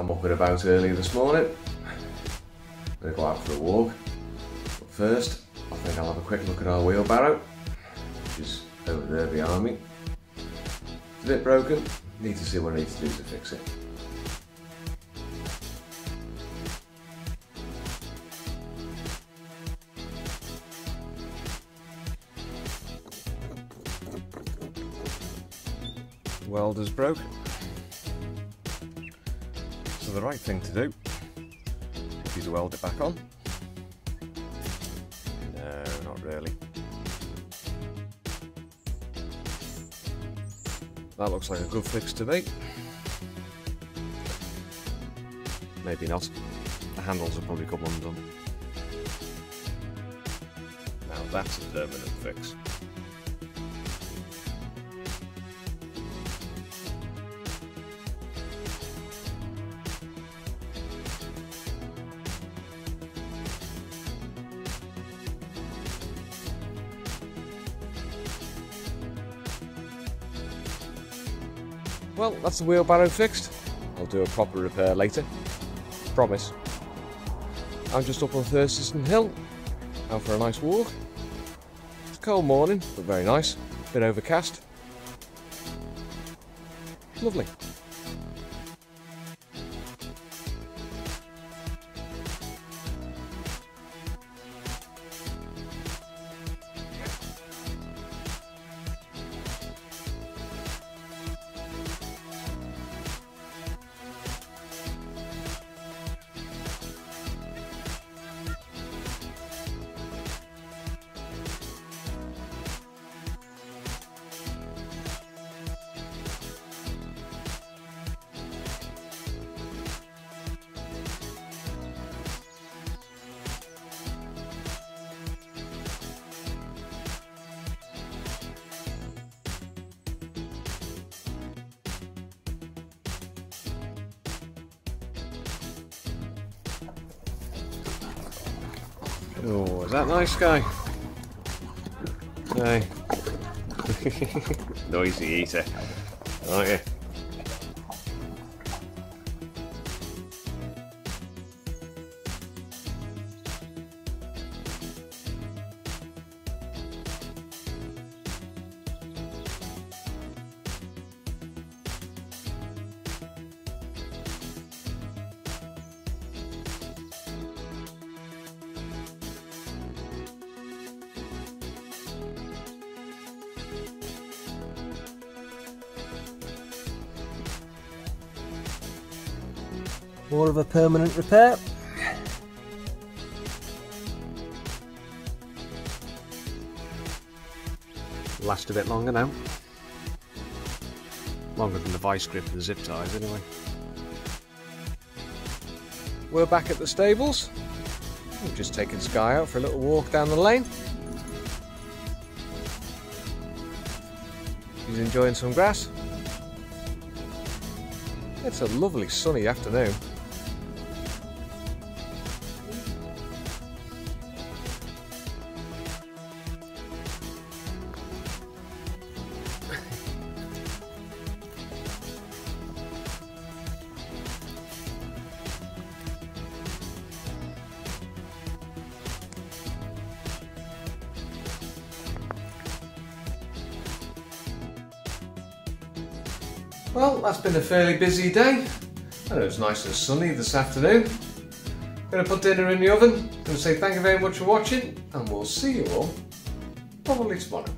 I'm up and about early this morning. I'm going to go out for a walk. But first, I think I'll have a quick look at our wheelbarrow, which is over there behind me. It's a bit broken. Need to see what I need to do to fix it. Welder's broken. So the right thing to do is weld it back on. No, not really. That looks like a good fix to me. Maybe not. The handles have probably come undone. Now that's a permanent fix. Well, that's the wheelbarrow fixed. I'll do a proper repair later. Promise. I'm just up on Thurstaston Hill, out for a nice walk. It's a cold morning, but very nice. A bit overcast. Lovely. Oh, is that nice, Skye? Hey. Noisy eater, aren't you? More of a permanent repair. Last a bit longer now. Longer than the vice grip and the zip ties anyway. We're back at the stables. We've just taken Skye out for a little walk down the lane. He's enjoying some grass. It's a lovely sunny afternoon. Well, that's been a fairly busy day, and it was nice and sunny this afternoon. I'm going to put dinner in the oven, going to say thank you very much for watching, and we'll see you all probably tomorrow.